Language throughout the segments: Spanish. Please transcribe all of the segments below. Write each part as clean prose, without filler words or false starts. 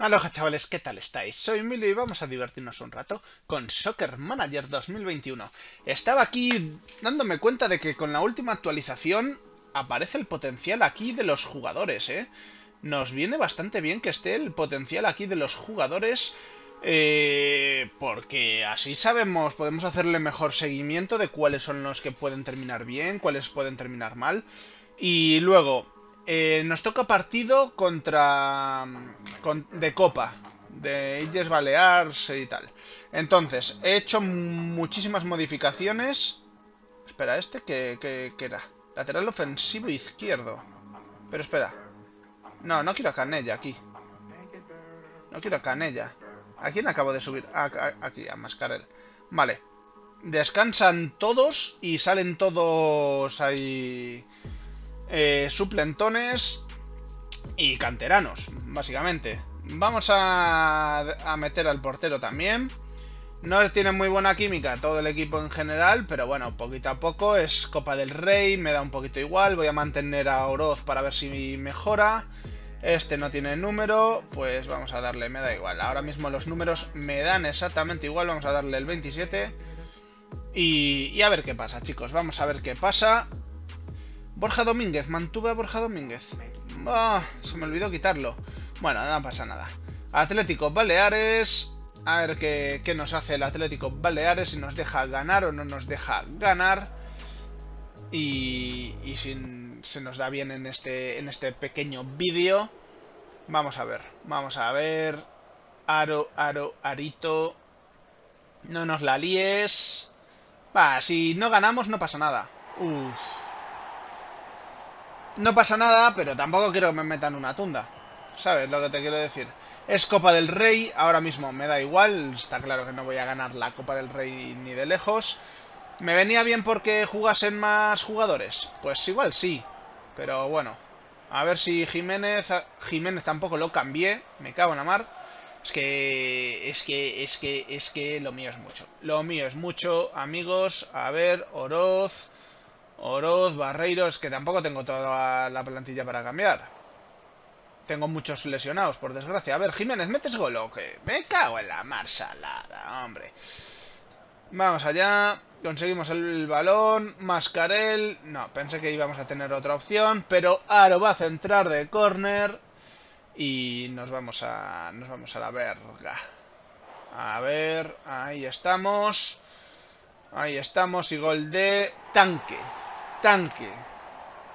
Aloha chavales, ¿qué tal estáis? Soy Emilio y vamos a divertirnos un rato con Soccer Manager 2021. Estaba aquí dándome cuenta de que con la última actualización aparece el potencial aquí de los jugadores, ¿eh? Nos viene bastante bien que esté el potencial aquí de los jugadores, porque así sabemos, podemos hacerle mejor seguimiento de cuáles son los que pueden terminar bien, cuáles pueden terminar mal. Y luego nos toca partido de Copa, de Illes Balears y tal. Entonces, he hecho muchísimas modificaciones. Espera, ¿qué era? Lateral ofensivo izquierdo. Pero espera. No quiero a Canella aquí. No quiero a Canella. ¿A quién acabo de subir? Aquí, a Mascarel. Vale. Descansan todos y salen todos ahí. Suplentones y canteranos, básicamente. Vamos a meter al portero también. No tiene muy buena química todo el equipo en general, pero bueno, poquito a poco. Es Copa del Rey, me da un poquito igual. Voy a mantener a Oroz para ver si mejora. Este no tiene número, pues vamos a darle, me da igual. Ahora mismo los números me dan exactamente igual. Vamos a darle el 27 y a ver qué pasa, chicos. Vamos a ver qué pasa. Borja Domínguez, mantuve a Borja Domínguez. Se me olvidó quitarlo. Bueno, no pasa nada. Atlético Baleares. A ver qué nos hace el Atlético Baleares. Si nos deja ganar o no nos deja ganar. Y si se nos da bien en este pequeño vídeo. Vamos a ver. Arito. No nos la líes. Va, si no ganamos no pasa nada. Uff. No pasa nada, pero tampoco quiero que me metan una tunda. ¿Sabes lo que te quiero decir? Es Copa del Rey, ahora mismo me da igual. Está claro que no voy a ganar la Copa del Rey ni de lejos. ¿Me venía bien porque jugasen más jugadores? Pues igual sí. Pero bueno. A ver si Jiménez... Jiménez tampoco lo cambié. Me cago en la mar. Es que lo mío es mucho. Lo mío es mucho, amigos. A ver, Oroz, Barreiros, que tampoco tengo toda la plantilla para cambiar. Tengo muchos lesionados, por desgracia. A ver, Jiménez, ¿metes gol o qué? Me cago en la mar salada, hombre. Vamos allá. Conseguimos el balón. Mascarel. No, pensé que íbamos a tener otra opción, pero Aro va a centrar de córner. Y nos vamos a la verga. A ver, ahí estamos. Y gol de Tanque. Tanque.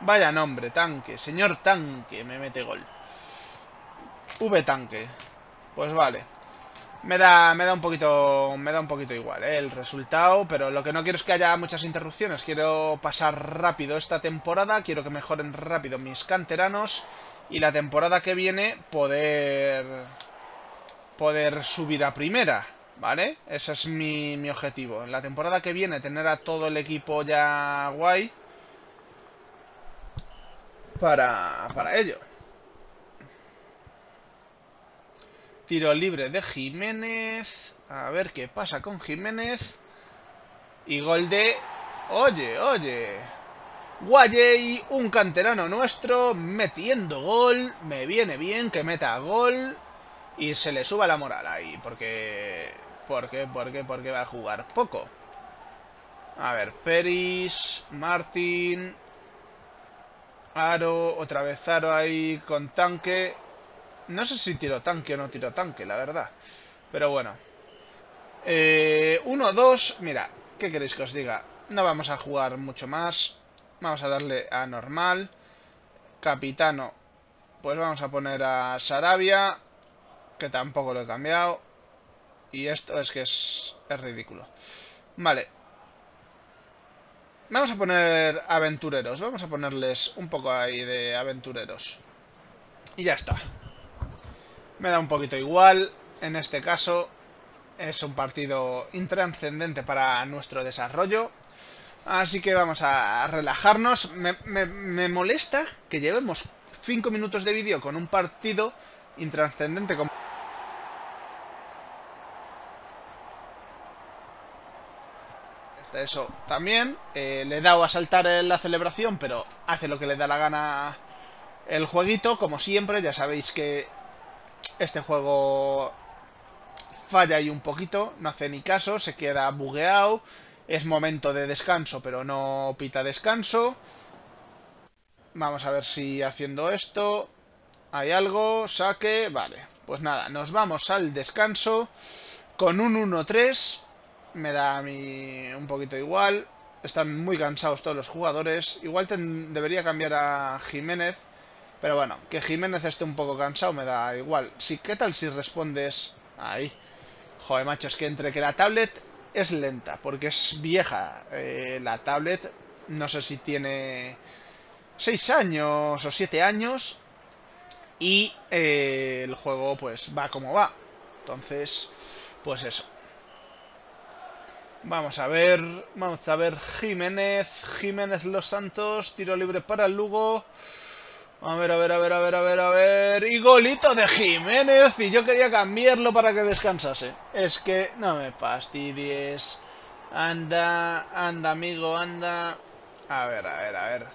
Vaya nombre, Tanque. Señor Tanque me mete gol. V Tanque. Pues vale. Me da un poquito igual, el resultado, pero lo que no quiero es que haya muchas interrupciones. Quiero pasar rápido esta temporada, quiero que mejoren rápido mis canteranos y la temporada que viene poder subir a primera. ¿Vale? Ese es mi objetivo. En la temporada que viene tener a todo el equipo ya guay para ello. Tiro libre de Jiménez. A ver qué pasa con Jiménez. Y gol de... Oye. Guayey, un canterano nuestro, metiendo gol. Me viene bien que meta gol. Y se le suba la moral ahí, porque va a jugar poco. A ver, Peris, Martín, Aro, otra vez Aro ahí con Tanque. No sé si tiro Tanque o no tiro Tanque, la verdad. Pero bueno. 1-2, mira, ¿qué queréis que os diga? No vamos a jugar mucho más. Vamos a darle a normal. Capitano, pues vamos a poner a Sarabia, que tampoco lo he cambiado. Y esto es que es ridículo. Vale. Vamos a poner aventureros. Vamos a ponerles un poco ahí de aventureros. Y ya está. Me da un poquito igual. En este caso es un partido intranscendente para nuestro desarrollo. Así que vamos a relajarnos. Me molesta que llevemos 5 minutos de vídeo con un partido intranscendente como... Eso también, le he dado a saltar en la celebración, pero hace lo que le da la gana el jueguito, como siempre. Ya sabéis que Este juego falla ahí un poquito, no hace ni caso, se queda bugueado. Es momento de descanso, pero no pita descanso. Vamos a ver si haciendo esto hay algo, saque, vale. Pues nada, nos vamos al descanso con un 1-3. Me da a mí un poquito igual. Están muy cansados todos los jugadores. Igual debería cambiar a Jiménez. Pero bueno, que Jiménez esté un poco cansado me da igual. Sí, ¿qué tal si respondes? Ahí. Joder, macho, es que entre que la tablet es lenta, porque es vieja. La tablet, no sé si tiene 6 años o 7 años. Y el juego pues va como va. Entonces, pues eso. Vamos a ver Jiménez Los Santos, tiro libre para el Lugo. A ver. Y golito de Jiménez. Y yo quería cambiarlo para que descansase. Es que no me fastidies. Anda, amigo, anda. A ver.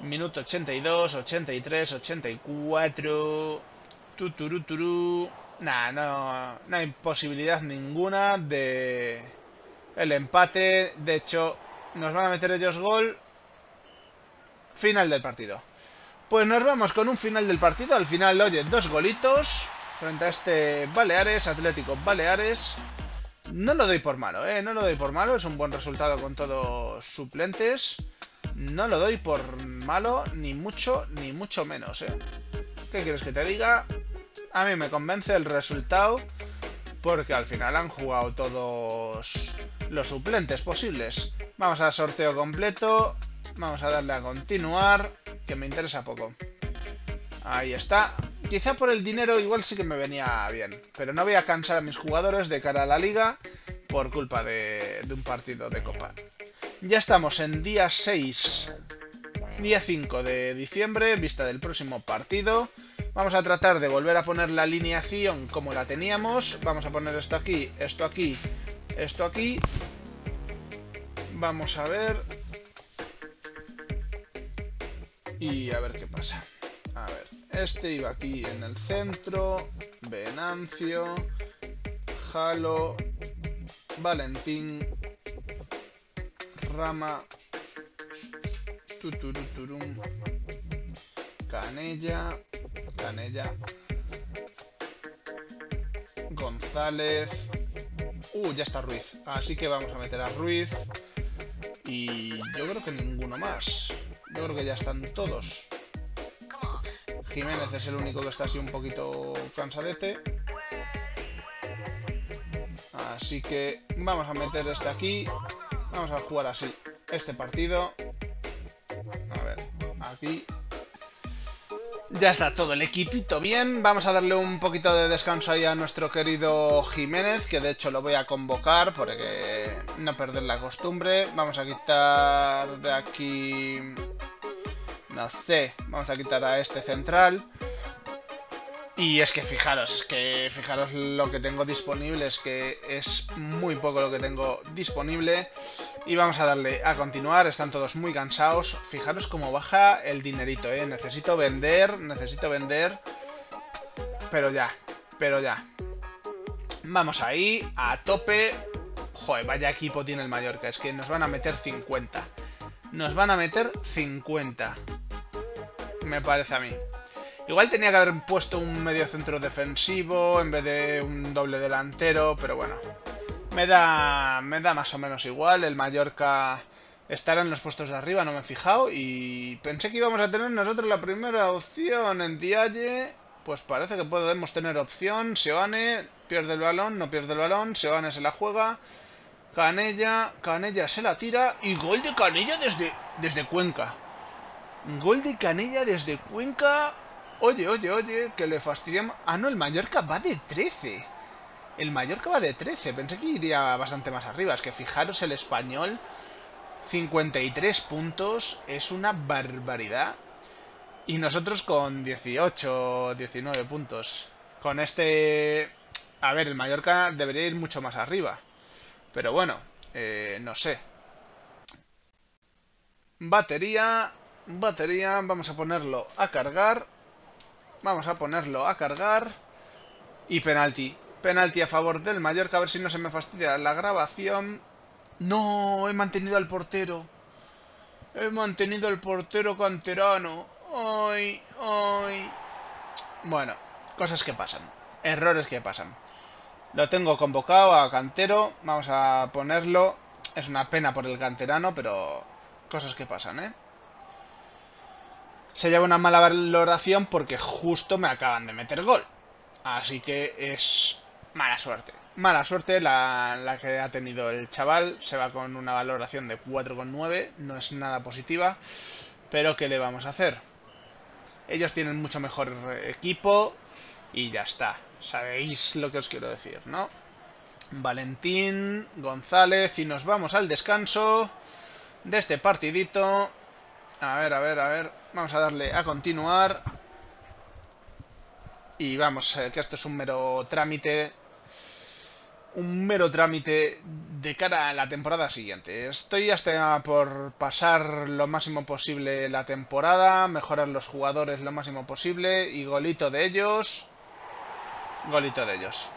Minuto 82, 83, 84. Tuturuturu. Nah, no hay posibilidad ninguna de el empate. De hecho, nos van a meter ellos gol. Final del partido. Pues nos vamos con un final del partido. Al final, oye, 2 golitos frente a este Baleares, Atlético Baleares. No lo doy por malo, ¿eh? No lo doy por malo. Es un buen resultado con todos suplentes. No lo doy por malo, ni mucho menos, ¿eh? ¿Qué quieres que te diga? A mí me convence el resultado, porque al final han jugado todos los suplentes posibles. Vamos al sorteo completo. Vamos a darle a continuar, que me interesa poco. Ahí está. Quizá por el dinero igual sí que me venía bien, pero no voy a cansar a mis jugadores de cara a la liga por culpa de un partido de copa. Ya estamos en día 6, día 5 de diciembre, vista del próximo partido. Vamos a tratar de volver a poner la alineación como la teníamos. Vamos a poner esto aquí, esto aquí, esto aquí. Vamos a ver. Y a ver qué pasa. A ver, este iba aquí en el centro. Venancio, Jalo, Valentín, Rama, Tuturuturum, Canella, González. Ya está Ruiz. Así que vamos a meter a Ruiz. Y yo creo que ninguno más. Yo creo que ya están todos. Jiménez es el único que está así un poquito cansadete. Así que vamos a meter este aquí. Vamos a jugar así este partido. A ver, aquí. Ya está todo el equipito bien. Vamos a darle un poquito de descanso ahí a nuestro querido Jiménez, que de hecho lo voy a convocar porque no perder la costumbre. Vamos a quitar de aquí... No sé, vamos a quitar a este central. Y es que fijaros lo que tengo disponible, es que es muy poco lo que tengo disponible. Y vamos a darle a continuar, están todos muy cansados. Fijaros cómo baja el dinerito, ¿eh? Necesito vender. Pero ya. Vamos ahí, a tope. Joder, vaya equipo tiene el Mallorca, es que nos van a meter 50. Me parece a mí. Igual tenía que haber puesto un medio centro defensivo en vez de un doble delantero, pero bueno. Me da más o menos igual. El Mallorca estará en los puestos de arriba, no me he fijado. Y pensé que íbamos a tener nosotros la primera opción en Dialle. Pues parece que podemos tener opción. Seoane pierde el balón, no pierde el balón. Seoane se la juega. Canella se la tira y gol de Canella desde Cuenca. Gol de Canella desde Cuenca. Oye, que le fastidiamos. Ah, no, el Mallorca va de 13. Pensé que iría bastante más arriba. Es que fijaros el Español. 53 puntos. Es una barbaridad. Y nosotros con 18, 19 puntos. Con este... A ver, el Mallorca debería ir mucho más arriba. Pero bueno, no sé. Batería, vamos a ponerlo a cargar. Y penalti. Penalti a favor del Mallorca. A ver si no se me fastidia la grabación. No, he mantenido al portero. He mantenido al portero canterano. Ay, ay. Bueno, cosas que pasan. Errores que pasan. Lo tengo convocado a cantero. Vamos a ponerlo. Es una pena por el canterano, pero cosas que pasan, ¿eh? Se lleva una mala valoración porque justo me acaban de meter gol. Así que es mala suerte. Mala suerte la que ha tenido el chaval. Se va con una valoración de 4,9. No es nada positiva. Pero ¿qué le vamos a hacer? Ellos tienen mucho mejor equipo. Y ya está. Sabéis lo que os quiero decir, ¿no? Valentín, González. Y nos vamos al descanso de este partidito. A ver, a ver, a ver. Vamos a darle a continuar. Y vamos, que esto es un mero trámite. Un mero trámite de cara a la temporada siguiente. Estoy hasta por pasar lo máximo posible la temporada. Mejorar los jugadores lo máximo posible. Y golito de ellos. Golito de ellos.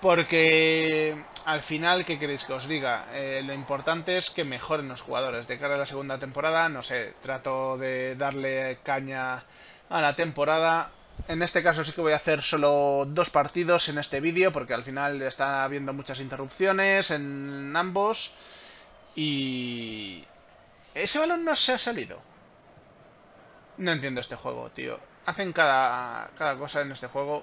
Porque al final, ¿qué queréis que os diga? Lo importante es que mejoren los jugadores. De cara a la segunda temporada, no sé, trato de darle caña a la temporada. En este caso sí que voy a hacer solo dos partidos en este vídeo, porque al final está habiendo muchas interrupciones en ambos. Y... ese balón no se ha salido. No entiendo este juego, tío. Hacen cada cosa en este juego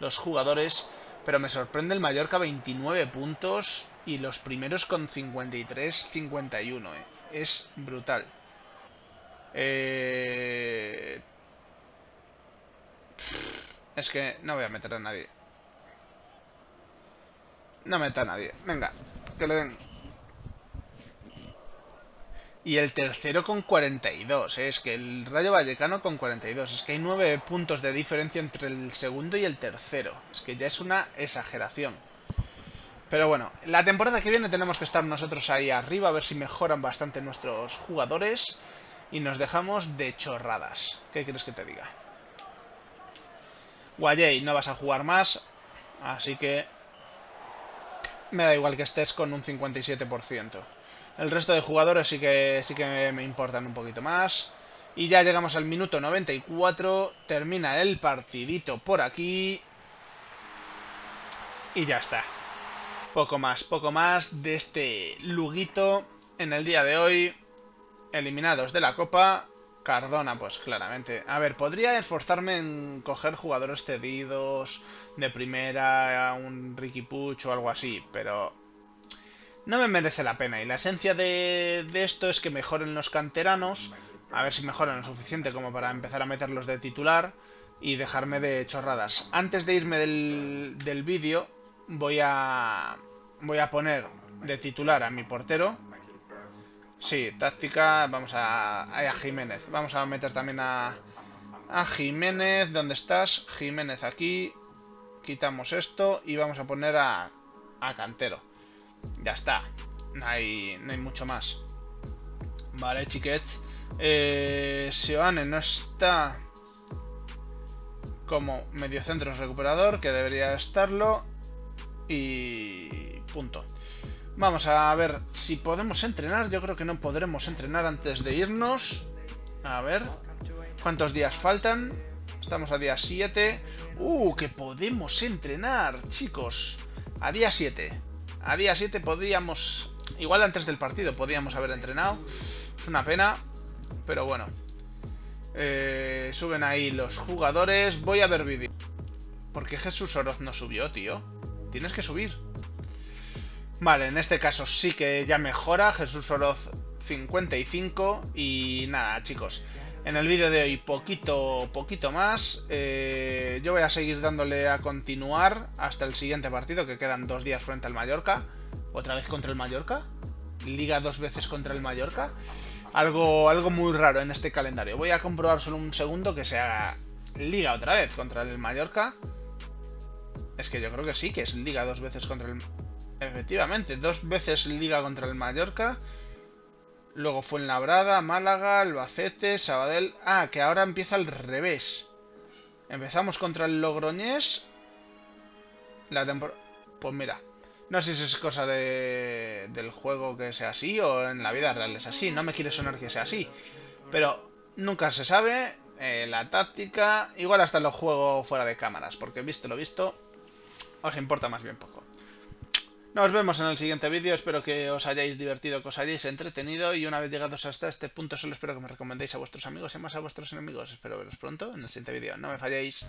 los jugadores... Pero me sorprende el Mallorca, 29 puntos y los primeros con 53-51. Es brutal. Es que no voy a meter a nadie. No meta a nadie. Venga, que le den. Y el tercero con 42. Es que el Rayo Vallecano con 42. Es que hay 9 puntos de diferencia entre el segundo y el tercero. Es que ya es una exageración. Pero bueno, la temporada que viene tenemos que estar nosotros ahí arriba. A ver si mejoran bastante nuestros jugadores. Y nos dejamos de chorradas. ¿Qué quieres que te diga? Guayey, no vas a jugar más. Así que... me da igual que estés con un 57%. El resto de jugadores sí que me importan un poquito más. Y ya llegamos al minuto 94. Termina el partidito por aquí. Y ya está. Poco más de este Luguito en el día de hoy. Eliminados de la Copa. Cardona, pues claramente. A ver, podría esforzarme en coger jugadores cedidos de primera, un Riqui Puch o algo así, pero... no me merece la pena, y la esencia de esto es que mejoren los canteranos, a ver si mejoran lo suficiente como para empezar a meterlos de titular y dejarme de chorradas. Antes de irme del vídeo, voy a poner de titular a mi portero. Sí, táctica, vamos a Jiménez, vamos a meter también a Jiménez. ¿Dónde estás? Jiménez aquí, quitamos esto y vamos a poner a Cantero. Ya está, no hay mucho más. Vale, chiquets. Seoane no está como mediocentro recuperador, que debería estarlo. Y punto. Vamos a ver si podemos entrenar. Yo creo que no podremos entrenar antes de irnos. A ver, ¿cuántos días faltan? Estamos a día 7. Que podemos entrenar, chicos. A día 7. A día 7 podíamos... igual antes del partido podíamos haber entrenado. Es una pena. Pero bueno. Suben ahí los jugadores. Voy a ver vídeo. ¿Por qué Jesús Oroz no subió, tío? Tienes que subir. Vale, en este caso sí que ya mejora. Jesús Oroz 55. Y nada, chicos. En el vídeo de hoy poquito más. Yo voy a seguir dándole a continuar hasta el siguiente partido, que quedan 2 días frente al Mallorca. ¿Otra vez contra el Mallorca? ¿Liga 2 veces contra el Mallorca? Algo muy raro en este calendario. Voy a comprobar solo un segundo que sea Liga otra vez contra el Mallorca. Es que yo creo que sí, que es Liga 2 veces contra el... efectivamente, 2 veces Liga contra el Mallorca. Luego Fuenlabrada, Málaga, Albacete, Sabadell... ah, que ahora empieza al revés. Empezamos contra el Logroñés la temporada... Pues mira, no sé si es cosa del juego que sea así o en la vida real es así. No me quiere sonar que sea así, pero nunca se sabe. La táctica, igual hasta lo juego fuera de cámaras, porque visto lo visto, os importa más bien poco. Nos vemos en el siguiente vídeo, espero que os hayáis divertido, que os hayáis entretenido, y una vez llegados hasta este punto solo espero que me recomendéis a vuestros amigos y más a vuestros enemigos. Espero veros pronto en el siguiente vídeo, no me falléis.